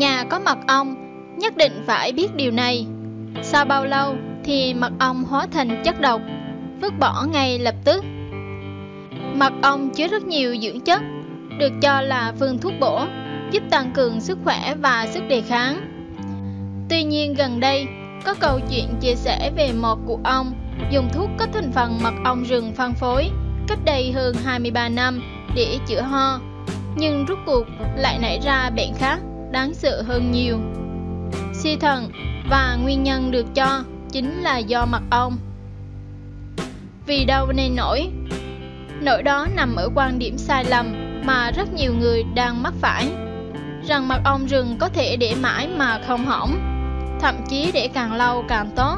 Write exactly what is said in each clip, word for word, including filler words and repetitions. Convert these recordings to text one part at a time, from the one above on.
Nhà có mật ong, nhất định phải biết điều này. Sau bao lâu thì mật ong hóa thành chất độc, vứt bỏ ngay lập tức. Mật ong chứa rất nhiều dưỡng chất, được cho là phương thuốc bổ, giúp tăng cường sức khỏe và sức đề kháng. Tuy nhiên, gần đây có câu chuyện chia sẻ về một cụ ông dùng thuốc có thành phần mật ong rừng phân phối cách đây hơn hai mươi ba năm để chữa ho, nhưng rốt cuộc lại nảy ra bệnh khác đáng sợ hơn nhiều, suy thận, và nguyên nhân được cho chính là do mật ong. Vì đâu nên nổi? Nỗi đó nằm ở quan điểm sai lầm mà rất nhiều người đang mắc phải, rằng mật ong rừng có thể để mãi mà không hỏng, thậm chí để càng lâu càng tốt.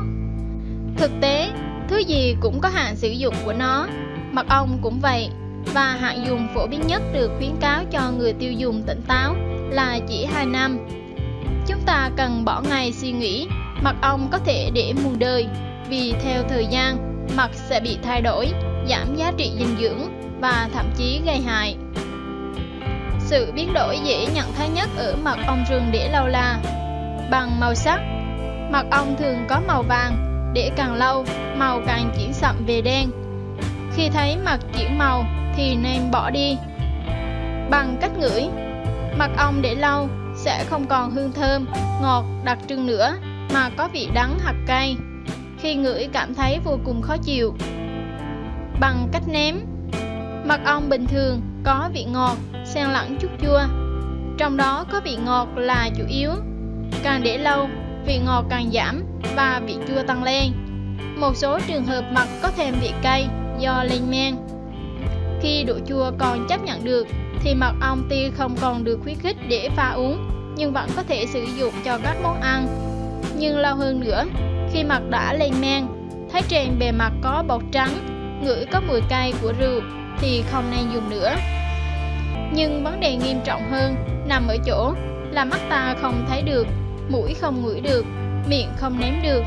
Thực tế, thứ gì cũng có hạn sử dụng của nó, mật ong cũng vậy, và hạn dùng phổ biến nhất được khuyến cáo cho người tiêu dùng tỉnh táo là chỉ hai năm. Chúng ta cần bỏ ngay suy nghĩ mật ong có thể để muôn đời, vì theo thời gian mật sẽ bị thay đổi, giảm giá trị dinh dưỡng và thậm chí gây hại. Sự biến đổi dễ nhận thấy nhất ở mật ong rừng để lâu là bằng màu sắc. Mật ong thường có màu vàng, để càng lâu màu càng chuyển sậm về đen. Khi thấy mật chuyển màu thì nên bỏ đi. Bằng cách ngửi, mật ong để lâu sẽ không còn hương thơm, ngọt đặc trưng nữa, mà có vị đắng hoặc cay. Khi ngửi cảm thấy vô cùng khó chịu. Bằng cách nếm, mật ong bình thường có vị ngọt, xen lẫn chút chua. Trong đó có vị ngọt là chủ yếu. Càng để lâu, vị ngọt càng giảm và vị chua tăng lên. Một số trường hợp mật có thêm vị cay do lên men. Khi độ chua còn chấp nhận được, thì mật ong tuy không còn được khuyến khích để pha uống, nhưng vẫn có thể sử dụng cho các món ăn. Nhưng lâu hơn nữa, khi mật đã lên men, thấy trên bề mặt có bọt trắng, ngửi có mùi cay của rượu thì không nên dùng nữa. Nhưng vấn đề nghiêm trọng hơn nằm ở chỗ là mắt ta không thấy được, mũi không ngửi được, miệng không nếm được.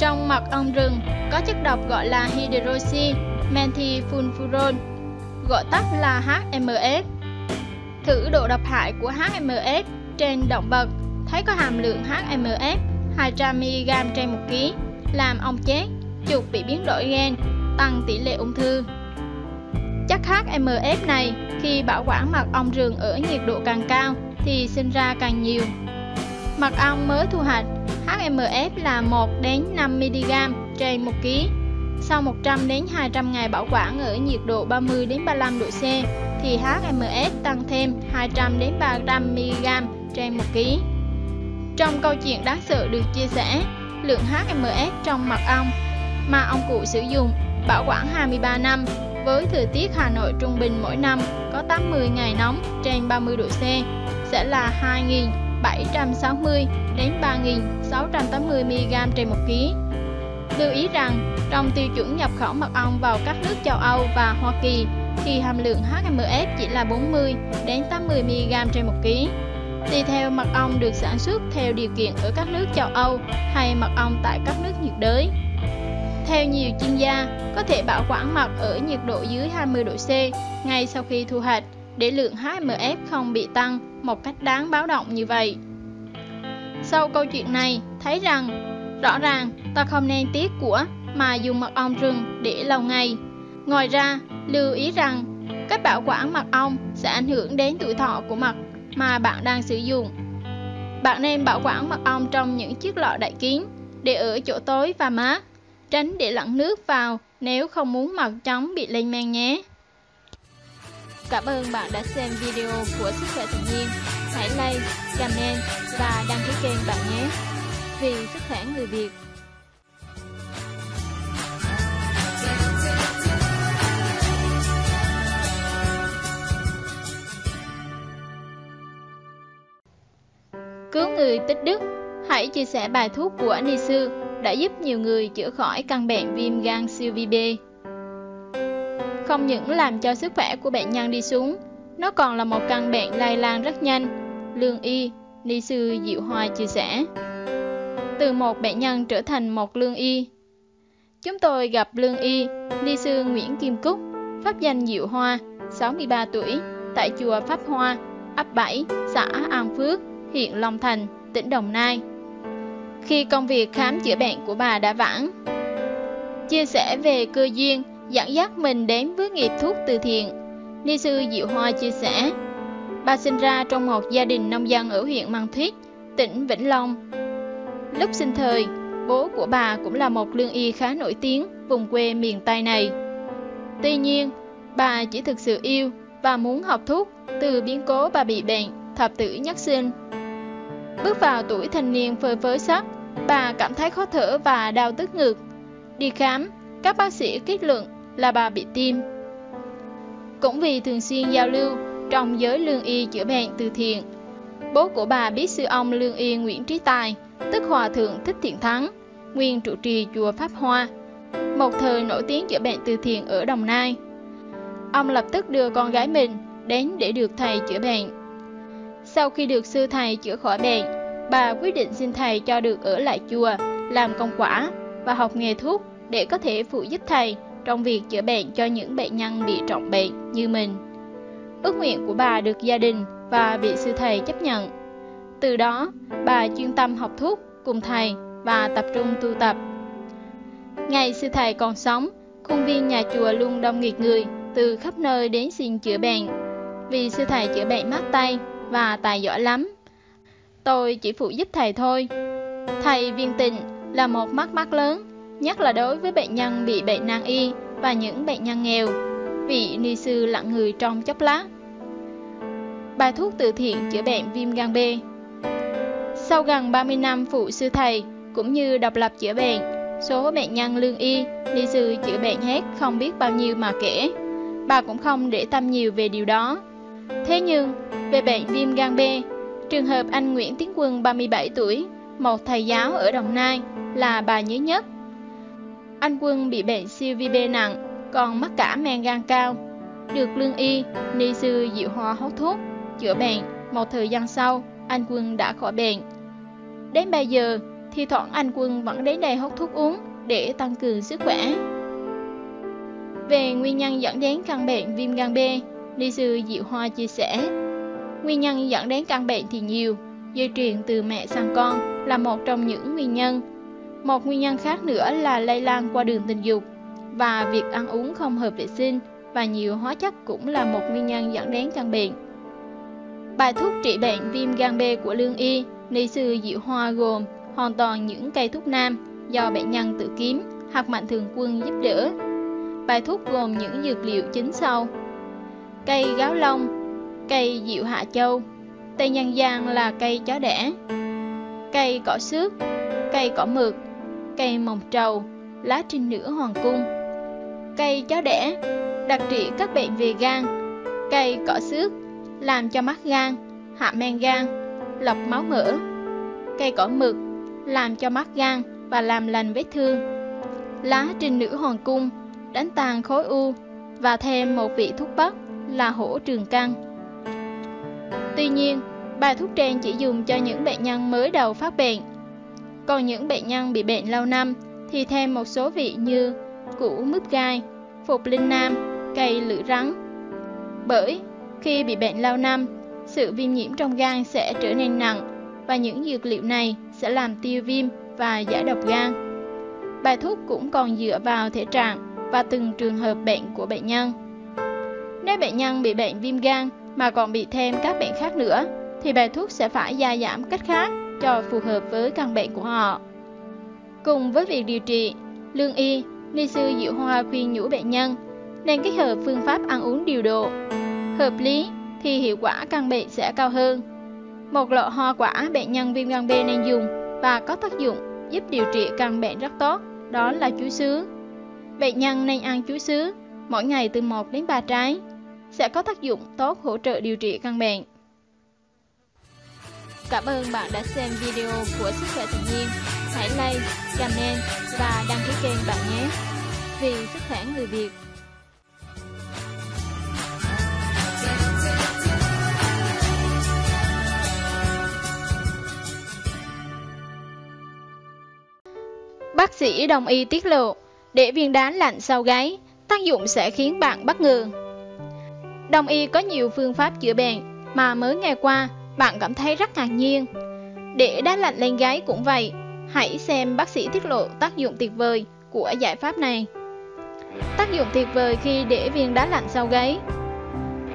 Trong mật ong rừng có chất độc gọi là hydroxy methylfulfuron, gọi tắt là hát em ét. Thử độ độc hại của hát em ét trên động vật, thấy có hàm lượng hát em ét hai trăm mi-li-gam trên một ký, làm ong chết, chuột bị biến đổi gen, tăng tỷ lệ ung thư. Chất hát em ét này khi bảo quản mật ong rừng ở nhiệt độ càng cao thì sinh ra càng nhiều. Mật ong mới thu hoạch, hát em ét là một đến năm mi-li-gam trên một ký. Sau một trăm đến hai trăm ngày bảo quản ở nhiệt độ ba mươi đến ba mươi lăm độ C thì hát em ét tăng thêm hai trăm đến ba trăm mi-li-gam trên một ký. Trong câu chuyện đáng sợ được chia sẻ, lượng hát em ét trong mật ong mà ông cụ sử dụng bảo quản hai mươi ba năm với thời tiết Hà Nội trung bình mỗi năm có tám mươi ngày nóng trên ba mươi độ C sẽ là hai nghìn bảy trăm sáu mươi đến ba nghìn sáu trăm tám mươi mi-li-gam trên một ký. Lưu ý rằng trong tiêu chuẩn nhập khẩu mật ong vào các nước châu Âu và Hoa Kỳ thì hàm lượng hát em ét chỉ là bốn mươi đến tám mươi mi-li-gam trên một ký. Tùy theo mật ong được sản xuất theo điều kiện ở các nước châu Âu hay mật ong tại các nước nhiệt đới. Theo nhiều chuyên gia, có thể bảo quản mật ở nhiệt độ dưới hai mươi độ C ngay sau khi thu hoạch để lượng hát em ét không bị tăng một cách đáng báo động như vậy. Sau câu chuyện này, thấy rằng rõ ràng ta không nên tiếc của mà dùng mật ong rừng để lâu ngày. Ngoài ra, lưu ý rằng cách bảo quản mật ong sẽ ảnh hưởng đến tuổi thọ của mật mà bạn đang sử dụng. Bạn nên bảo quản mật ong trong những chiếc lọ đậy kín để ở chỗ tối và mát, tránh để lẫn nước vào nếu không muốn mật chóng bị lên men nhé. Cảm ơn bạn đã xem video của Sức Khỏe Tự Nhiên. Hãy like, comment và đăng ký kênh bạn nhé. Vì sức khỏe người Việt. Cứu người tích đức, hãy chia sẻ bài thuốc của ni sư đã giúp nhiều người chữa khỏi căn bệnh viêm gan siêu vi B. Không những làm cho sức khỏe của bệnh nhân đi xuống, nó còn là một căn bệnh lây lan rất nhanh. Lương y, ni sư Diệu Hoa chia sẻ. Từ một bệnh nhân trở thành một lương y. Chúng tôi gặp lương y, ni sư Nguyễn Kim Cúc, pháp danh Diệu Hoa, sáu mươi ba tuổi, tại chùa Pháp Hoa, ấp bảy, xã An Phước, huyện Long Thành, tỉnh Đồng Nai, khi công việc khám chữa bệnh của bà đã vãng. Chia sẻ về cơ duyên dẫn dắt mình đến với nghiệp thuốc từ thiện, ni sư Diệu Hoa chia sẻ, bà sinh ra trong một gia đình nông dân ở huyện Mang Thít, tỉnh Vĩnh Long. Lúc sinh thời, bố của bà cũng là một lương y khá nổi tiếng vùng quê miền Tây này. Tuy nhiên, bà chỉ thực sự yêu và muốn học thuốc từ biến cố bà bị bệnh thập tử nhất sinh. Bước vào tuổi thanh niên phơi phới sắc, bà cảm thấy khó thở và đau tức ngực. Đi khám, các bác sĩ kết luận là bà bị tim. Cũng vì thường xuyên giao lưu trong giới lương y chữa bệnh từ thiện, bố của bà biết sư ông lương y Nguyễn Trí Tài, tức Hòa Thượng Thích Thiện Thắng, nguyên trụ trì chùa Pháp Hoa, một thời nổi tiếng chữa bệnh từ thiện ở Đồng Nai. Ông lập tức đưa con gái mình đến để được thầy chữa bệnh. Sau khi được sư thầy chữa khỏi bệnh, bà quyết định xin thầy cho được ở lại chùa, làm công quả và học nghề thuốc để có thể phụ giúp thầy trong việc chữa bệnh cho những bệnh nhân bị trọng bệnh như mình. Ước nguyện của bà được gia đình và bị sư thầy chấp nhận. Từ đó, bà chuyên tâm học thuốc cùng thầy và tập trung tu tập. Ngày sư thầy còn sống, khuôn viên nhà chùa luôn đông nghịt người từ khắp nơi đến xin chữa bệnh, vì sư thầy chữa bệnh mát tay và tài giỏi lắm. Tôi chỉ phụ giúp thầy thôi. Thầy viên tịnh là một mắc mắc lớn, nhất là đối với bệnh nhân bị bệnh nan y và những bệnh nhân nghèo. Vị ni sư lặng người trong chốc lát. Bài thuốc từ thiện chữa bệnh viêm gan B. Sau gần ba mươi năm phụ sư thầy cũng như độc lập chữa bệnh, số bệnh nhân lương y, ni sư chữa bệnh hết không biết bao nhiêu mà kể. Bà cũng không để tâm nhiều về điều đó. Thế nhưng, về bệnh viêm gan B, trường hợp anh Nguyễn Tiến Quân ba mươi bảy tuổi, một thầy giáo ở Đồng Nai, là bà nhớ nhất. Anh Quân bị bệnh siêu vi bê nặng, còn mắc cả men gan cao. Được lương y, ni sư Diệu Hoa hốt thuốc, chữa bệnh, một thời gian sau, anh Quân đã khỏi bệnh. Đến bây giờ, thi thoảng anh Quân vẫn đến đây hốt thuốc uống để tăng cường sức khỏe. Về nguyên nhân dẫn đến căn bệnh viêm gan B, ni sư Diệu Hoa chia sẻ, nguyên nhân dẫn đến căn bệnh thì nhiều, dây truyền từ mẹ sang con là một trong những nguyên nhân. Một nguyên nhân khác nữa là lây lan qua đường tình dục, và việc ăn uống không hợp vệ sinh và nhiều hóa chất cũng là một nguyên nhân dẫn đến căn bệnh. Bài thuốc trị bệnh viêm gan B của lương y, ni sư Diệu Hoa gồm hoàn toàn những cây thuốc nam do bệnh nhân tự kiếm hoặc mạnh thường quân giúp đỡ. Bài thuốc gồm những dược liệu chính sau: cây gáo lông, cây diệu hạ châu, tây nhân gian là cây chó đẻ, cây cỏ xước, cây cỏ mực, cây mồng trầu, lá trinh nữ hoàng cung, cây chó đẻ đặc trị các bệnh về gan, cây cỏ xước làm cho mắc gan, hạ men gan, lọc máu mỡ, cây cỏ mực làm cho mắc gan và làm lành vết thương, lá trinh nữ hoàng cung đánh tan khối u, và thêm một vị thuốc bắc là hổ trường căn. Tuy nhiên, bài thuốc trên chỉ dùng cho những bệnh nhân mới đầu phát bệnh. Còn những bệnh nhân bị bệnh lâu năm thì thêm một số vị như củ mứt gai, phục linh nam, cây lưỡi rắn. Bởi khi bị bệnh lâu năm, sự viêm nhiễm trong gan sẽ trở nên nặng và những dược liệu này sẽ làm tiêu viêm và giải độc gan. Bài thuốc cũng còn dựa vào thể trạng và từng trường hợp bệnh của bệnh nhân. Nếu bệnh nhân bị bệnh viêm gan mà còn bị thêm các bệnh khác nữa thì bài thuốc sẽ phải gia giảm cách khác cho phù hợp với căn bệnh của họ. Cùng với việc điều trị, lương y, ni sư Diệu Hoa khuyên nhủ bệnh nhân nên kết hợp phương pháp ăn uống điều độ. Hợp lý thì hiệu quả căn bệnh sẽ cao hơn. Một lọ hoa quả bệnh nhân viêm gan B nên dùng và có tác dụng giúp điều trị căn bệnh rất tốt, đó là chuối sứa. Bệnh nhân nên ăn chuối sứa mỗi ngày từ một đến ba trái, sẽ có tác dụng tốt hỗ trợ điều trị căn bệnh. Cảm ơn bạn đã xem video của Sức Khỏe Tự Nhiên. Hãy like, comment và đăng ký kênh bạn nhé. Vì sức khỏe người Việt. Bác sĩ đồng y tiết lộ, để viên đá lạnh sau gáy, tác dụng sẽ khiến bạn bất ngờ. Đồng y có nhiều phương pháp chữa bệnh mà mới nghe qua bạn cảm thấy rất ngạc nhiên. Để đá lạnh lên gáy cũng vậy, hãy xem bác sĩ tiết lộ tác dụng tuyệt vời của giải pháp này. Tác dụng tuyệt vời khi để viên đá lạnh sau gáy.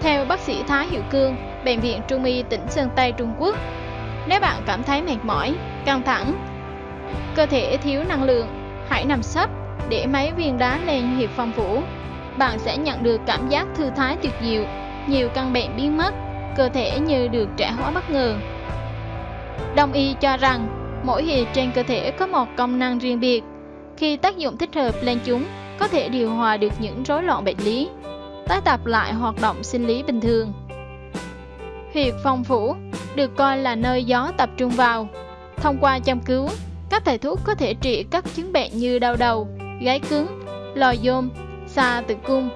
Theo bác sĩ Thái Hiệu Cương, Bệnh viện Trung y tỉnh Sơn Tây, Trung Quốc, nếu bạn cảm thấy mệt mỏi, căng thẳng, cơ thể thiếu năng lượng, hãy nằm sấp để mấy viên đá lên huyệt phong phủ. Bạn sẽ nhận được cảm giác thư thái tuyệt diệu, nhiều căn bệnh biến mất, cơ thể như được trẻ hóa bất ngờ. Đông y cho rằng mỗi huyệt trên cơ thể có một công năng riêng biệt, khi tác dụng thích hợp lên chúng có thể điều hòa được những rối loạn bệnh lý, tái tập lại hoạt động sinh lý bình thường. Huyệt phong phủ được coi là nơi gió tập trung vào. Thông qua châm cứu, các thầy thuốc có thể trị các chứng bệnh như đau đầu, gáy cứng, lồi dôm, sa tử cung,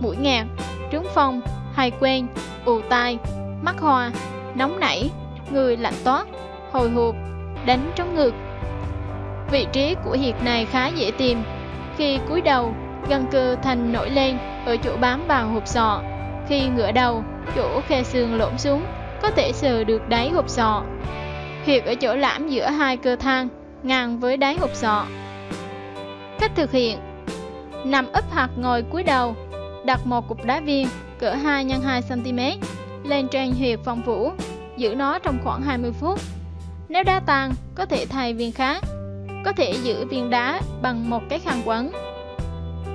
mũi nghẹt, trướng phong, hay quên, ù tai, mắt hoa, nóng nảy, người lạnh toát, hồi hộp, đánh trống ngực. Vị trí của huyệt này khá dễ tìm. Khi cúi đầu, gân cơ thành nổi lên ở chỗ bám vào hộp sọ. Khi ngửa đầu, chỗ khe xương lõm xuống, có thể sờ được đáy hộp sọ. Huyệt ở chỗ lõm giữa hai cơ thang, ngang với đáy hộp sọ. Cách thực hiện: nằm úp hoặc ngồi cúi đầu, đặt một cục đá viên cỡ hai nhân hai xăng ti mét lên trên huyệt phong phủ, giữ nó trong khoảng hai mươi phút. Nếu đá tàn, có thể thay viên khác. Có thể giữ viên đá bằng một cái khăn quấn.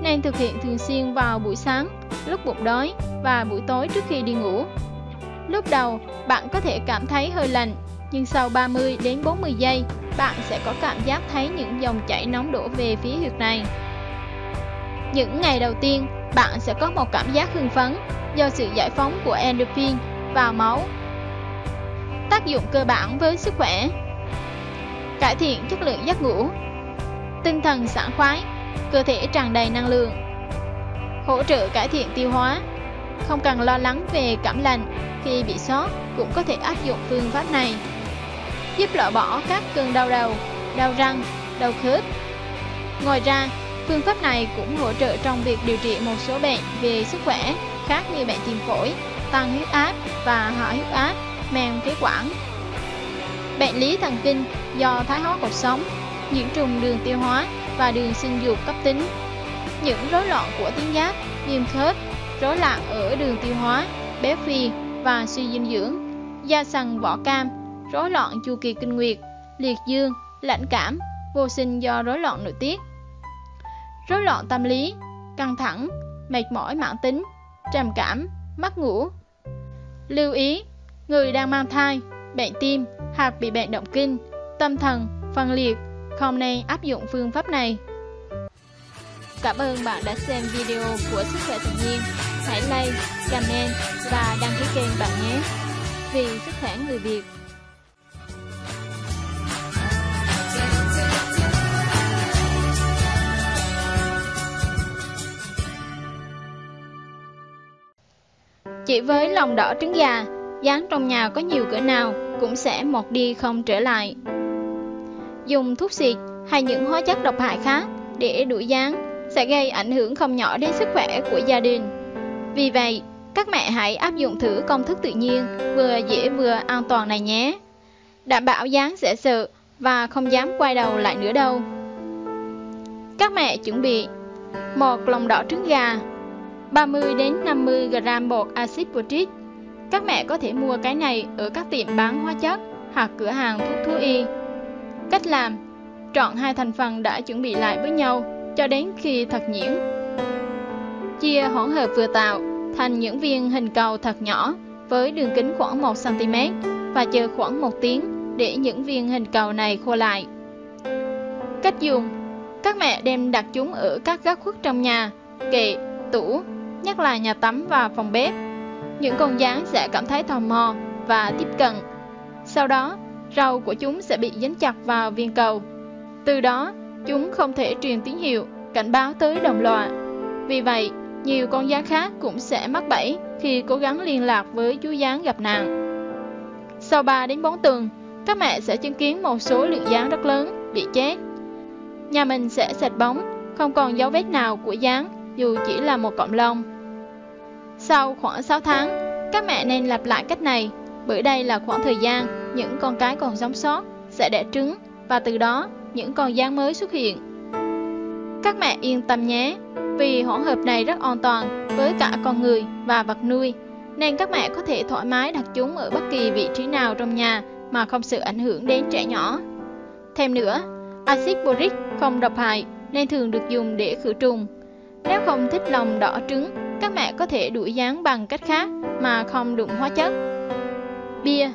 Nên thực hiện thường xuyên vào buổi sáng, lúc bụng đói và buổi tối trước khi đi ngủ. Lúc đầu, bạn có thể cảm thấy hơi lạnh, nhưng sau ba mươi đến bốn mươi giây, bạn sẽ có cảm giác thấy những dòng chảy nóng đổ về phía huyệt này. Những ngày đầu tiên, bạn sẽ có một cảm giác hưng phấn do sự giải phóng của endorphin vào máu. Tác dụng cơ bản với sức khỏe: cải thiện chất lượng giấc ngủ, tinh thần sảng khoái, cơ thể tràn đầy năng lượng, hỗ trợ cải thiện tiêu hóa. Không cần lo lắng về cảm lạnh khi bị sốt, cũng có thể áp dụng phương pháp này, giúp loại bỏ các cơn đau đầu, đau răng, đau khớp. Ngoài ra, phương pháp này cũng hỗ trợ trong việc điều trị một số bệnh về sức khỏe khác như bệnh tim phổi, tăng huyết áp và hạ huyết áp, men phế quản, bệnh lý thần kinh do thoái hóa cột sống, nhiễm trùng đường tiêu hóa và đường sinh dục cấp tính, những rối loạn của tuyến giáp, viêm khớp, rối loạn ở đường tiêu hóa, béo phì và suy dinh dưỡng, da sần vỏ cam, rối loạn chu kỳ kinh nguyệt, liệt dương, lãnh cảm, vô sinh do rối loạn nội tiết, rối loạn tâm lý, căng thẳng, mệt mỏi mãn tính, trầm cảm, mất ngủ. Lưu ý, người đang mang thai, bệnh tim hoặc bị bệnh động kinh, tâm thần, phân liệt không nên áp dụng phương pháp này. Cảm ơn bạn đã xem video của Sức Khỏe Tự Nhiên. Hãy like, comment và đăng ký kênh bạn nhé. Vì sức khỏe người Việt. Chỉ với lòng đỏ trứng gà, dán trong nhà có nhiều cỡ nào cũng sẽ một đi không trở lại. Dùng thuốc xịt hay những hóa chất độc hại khác để đuổi gián sẽ gây ảnh hưởng không nhỏ đến sức khỏe của gia đình. Vì vậy, các mẹ hãy áp dụng thử công thức tự nhiên vừa dễ vừa an toàn này nhé. Đảm bảo gián sẽ sợ và không dám quay đầu lại nữa đâu. Các mẹ chuẩn bị một lòng đỏ trứng gà, ba mươi đến năm mươi gam bột axit botric. Các mẹ có thể mua cái này ở các tiệm bán hóa chất hoặc cửa hàng thuốc thú y. Cách làm: trộn hai thành phần đã chuẩn bị lại với nhau cho đến khi thật nhuyễn. Chia hỗn hợp vừa tạo thành những viên hình cầu thật nhỏ với đường kính khoảng một xăng ti mét và chờ khoảng một tiếng để những viên hình cầu này khô lại. Cách dùng: các mẹ đem đặt chúng ở các góc khuất trong nhà, kệ, tủ, nhất là nhà tắm và phòng bếp. Những con gián sẽ cảm thấy tò mò và tiếp cận. Sau đó, râu của chúng sẽ bị dính chặt vào viên cầu. Từ đó, chúng không thể truyền tín hiệu cảnh báo tới đồng loại. Vì vậy, nhiều con gián khác cũng sẽ mắc bẫy khi cố gắng liên lạc với chú gián gặp nạn. Sau ba đến bốn tuần, các mẹ sẽ chứng kiến một số lượng gián rất lớn bị chết. Nhà mình sẽ sạch bóng, không còn dấu vết nào của gián dù chỉ là một cọng lông. Sau khoảng sáu tháng, các mẹ nên lặp lại cách này. bởi đây là khoảng thời gian những con cái còn sống sót sẽ đẻ trứng và từ đó những con gián mới xuất hiện. Các mẹ yên tâm nhé, vì hỗn hợp này rất an toàn với cả con người và vật nuôi, nên các mẹ có thể thoải mái đặt chúng ở bất kỳ vị trí nào trong nhà mà không sự ảnh hưởng đến trẻ nhỏ. Thêm nữa, axit boric không độc hại nên thường được dùng để khử trùng. Nếu không thích lòng đỏ trứng, các mẹ có thể đuổi gián bằng cách khác mà không đụng hóa chất. Bia.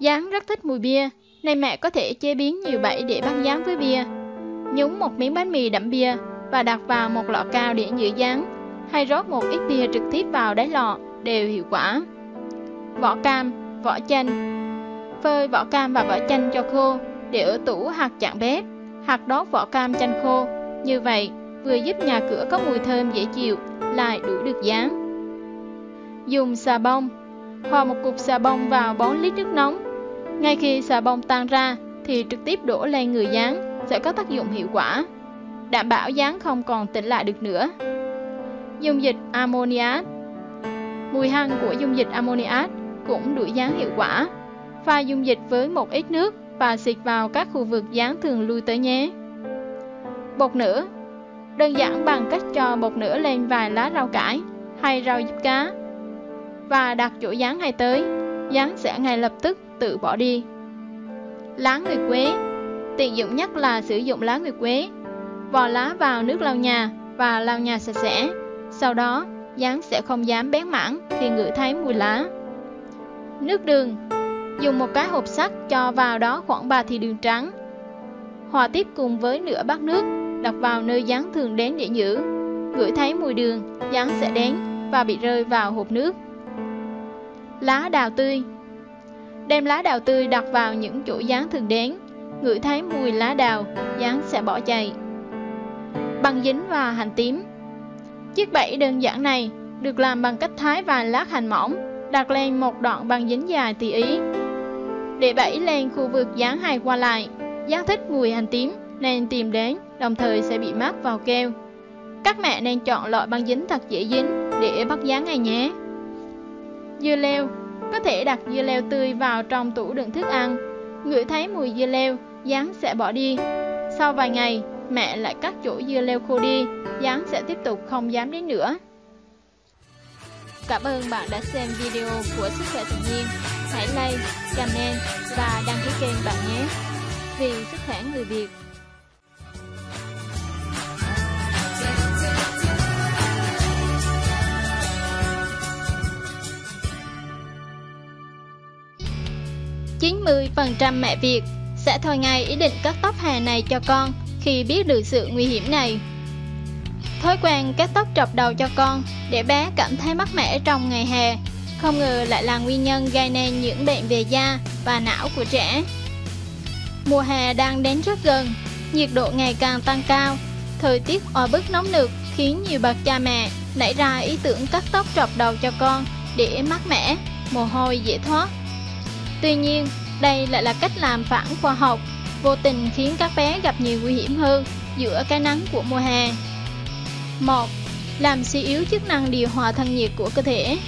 Gián rất thích mùi bia, nên mẹ có thể chế biến nhiều bẫy để bắt gián với bia. Nhúng một miếng bánh mì đậm bia và đặt vào một lọ cao để nhử gián, hay rót một ít bia trực tiếp vào đáy lọ đều hiệu quả. Vỏ cam, vỏ chanh. Phơi vỏ cam và vỏ chanh cho khô để ở tủ hoặc chạn bếp, hoặc đốt vỏ cam chanh khô. Như vậy, vừa giúp nhà cửa có mùi thơm dễ chịu, lại đuổi được gián. Dùng xà bông. Hòa một cục xà bông vào bốn lít nước nóng. Ngay khi xà bông tan ra thì trực tiếp đổ lên người gián sẽ có tác dụng hiệu quả, đảm bảo gián không còn tỉnh lại được nữa. Dung dịch amoniac. Mùi hăng của dung dịch amoniac cũng đuổi gián hiệu quả. Pha dung dịch với một ít nước và xịt vào các khu vực gián thường lui tới nhé. Bột nửa. Đơn giản bằng cách cho bột nửa lên vài lá rau cải hay rau diếp cá và đặt chỗ gián hay tới, gián sẽ ngay lập tức tự bỏ đi. Lá nguyệt quế. Tiện dụng nhất là sử dụng lá nguyệt quế. Vò lá vào nước lau nhà và lau nhà sạch sẽ. Sau đó, gián sẽ không dám bén mảng khi ngửi thấy mùi lá. Nước đường. Dùng một cái hộp sắt cho vào đó khoảng ba thìa đường trắng. Hòa tiếp cùng với nửa bát nước, đặt vào nơi gián thường đến để nhử. Ngửi thấy mùi đường, gián sẽ đến và bị rơi vào hộp nước. Lá đào tươi. Đem lá đào tươi đặt vào những chỗ gián thường đến. Ngửi thấy mùi lá đào, gián sẽ bỏ chạy. Băng dính và hành tím. Chiếc bẫy đơn giản này được làm bằng cách thái vài lát hành mỏng, đặt lên một đoạn băng dính dài tỉ ý. Để bẫy lên khu vực gián hay qua lại. Gián thích mùi hành tím nên tìm đến, đồng thời sẽ bị mắc vào keo. Các mẹ nên chọn loại băng dính thật dễ dính để bắt gián ngay nhé. Dưa leo. Có thể đặt dưa leo tươi vào trong tủ đựng thức ăn. Ngửi thấy mùi dưa leo, gián sẽ bỏ đi. Sau vài ngày, mẹ lại cắt chỗ dưa leo khô đi, gián sẽ tiếp tục không dám đến nữa. Cảm ơn bạn đã xem video của Sức Khỏe Tự Nhiên. Hãy like, comment và đăng ký kênh bạn nhé. Vì sức khỏe người Việt. chín mươi phần trăm mẹ Việt sẽ thôi ngay ý định cắt tóc hè này cho con khi biết được sự nguy hiểm này. Thói quen cắt tóc trọc đầu cho con để bé cảm thấy mát mẻ trong ngày hè, không ngờ lại là nguyên nhân gây nên những bệnh về da và não của trẻ. Mùa hè đang đến rất gần, nhiệt độ ngày càng tăng cao, thời tiết oi bức nóng nực khiến nhiều bậc cha mẹ nảy ra ý tưởng cắt tóc trọc đầu cho con để mát mẻ, mồ hôi dễ thoát. Tuy nhiên, đây lại là cách làm phản khoa học, vô tình khiến các bé gặp nhiều nguy hiểm hơn giữa cái nắng của mùa hè. một. Làm suy yếu chức năng điều hòa thân nhiệt của cơ thể.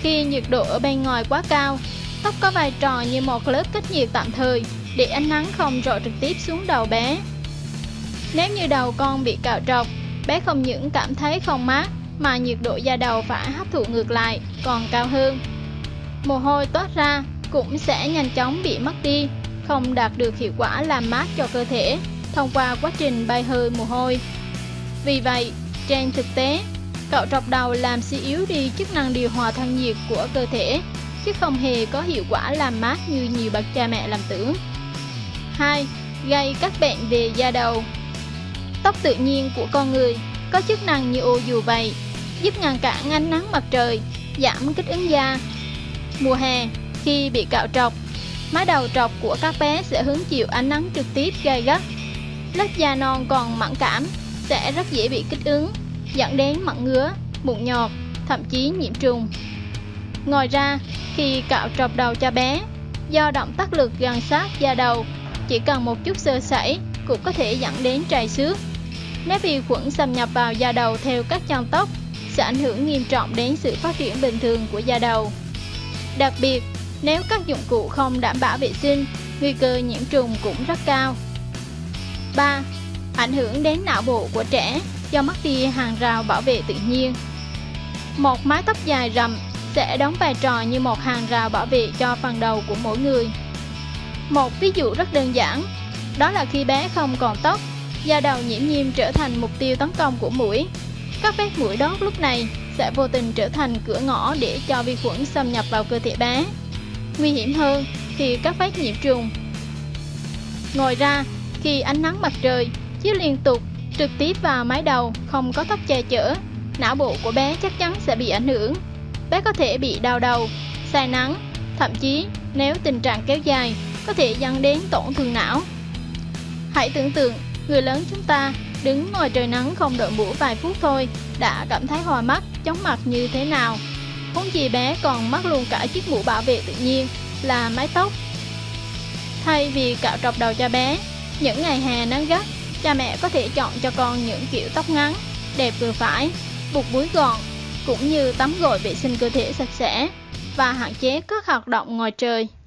Khi nhiệt độ ở bên ngoài quá cao, tóc có vai trò như một lớp cách nhiệt tạm thời để ánh nắng không rọi trực tiếp xuống đầu bé. Nếu như đầu con bị cạo trọc, bé không những cảm thấy không mát mà nhiệt độ da đầu phải hấp thụ ngược lại còn cao hơn. Mồ hôi toát ra cũng sẽ nhanh chóng bị mất đi, không đạt được hiệu quả làm mát cho cơ thể thông qua quá trình bay hơi mồ hôi. Vì vậy, trên thực tế, cạo trọc đầu làm suy yếu đi chức năng điều hòa thân nhiệt của cơ thể, chứ không hề có hiệu quả làm mát như nhiều bậc cha mẹ làm tưởng. hai. Gây các bệnh về da đầu. Tóc tự nhiên của con người có chức năng như ô dù vậy, giúp ngăn cản ánh nắng mặt trời, giảm kích ứng da. Mùa hè, khi bị cạo trọc, mái đầu trọc của các bé sẽ hứng chịu ánh nắng trực tiếp gay gắt. Lớp da non còn mẫn cảm sẽ rất dễ bị kích ứng, dẫn đến mẩn ngứa, mụn nhọt, thậm chí nhiễm trùng. Ngoài ra, khi cạo trọc đầu cho bé, do động tác lực gần sát da đầu, chỉ cần một chút sơ sẩy cũng có thể dẫn đến trầy xước. Nếu vi khuẩn xâm nhập vào da đầu theo các chân tóc, sẽ ảnh hưởng nghiêm trọng đến sự phát triển bình thường của da đầu. Đặc biệt, Nếu các dụng cụ không đảm bảo vệ sinh, nguy cơ nhiễm trùng cũng rất cao. ba. Ảnh hưởng đến não bộ của trẻ do mất đi hàng rào bảo vệ tự nhiên. Một mái tóc dài rậm sẽ đóng vai trò như một hàng rào bảo vệ cho phần đầu của mỗi người. Một ví dụ rất đơn giản, đó là khi bé không còn tóc, da đầu nhiễm nhiễm trở thành mục tiêu tấn công của muỗi. Các vết muỗi đốt lúc này sẽ vô tình trở thành cửa ngõ để cho vi khuẩn xâm nhập vào cơ thể bé. Nguy hiểm hơn khi các vết nhiễm trùng. Ngoài ra, khi ánh nắng mặt trời chiếu liên tục trực tiếp vào mái đầu không có tóc che chở, não bộ của bé chắc chắn sẽ bị ảnh hưởng. Bé có thể bị đau đầu, say nắng, thậm chí nếu tình trạng kéo dài có thể dẫn đến tổn thương não. Hãy tưởng tượng người lớn chúng ta đứng ngoài trời nắng không đội mũ vài phút thôi đã cảm thấy hoa mắt, chóng mặt như thế nào. Huống chi bé còn mắc luôn cả chiếc mũ bảo vệ tự nhiên là mái tóc. Thay vì cạo trọc đầu cho bé, những ngày hè nắng gắt, cha mẹ có thể chọn cho con những kiểu tóc ngắn, đẹp vừa phải, buộc búi gọn, cũng như tắm gội vệ sinh cơ thể sạch sẽ và hạn chế các hoạt động ngoài trời.